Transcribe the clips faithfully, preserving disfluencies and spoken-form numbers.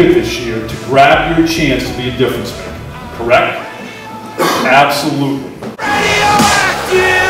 here this year to grab your chance to be a difference maker, correct? Absolutely. Radioactive!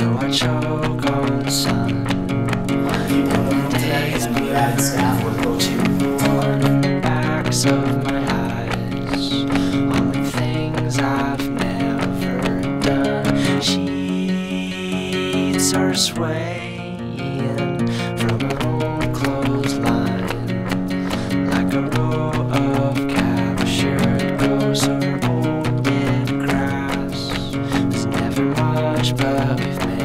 so I choke on the sun. Days black sky will go to the backs of my eyes on the things I've never done. Sheets are swaying from her own clothesline like a row of captured ghosts or old dead grass. There's never much but we've made.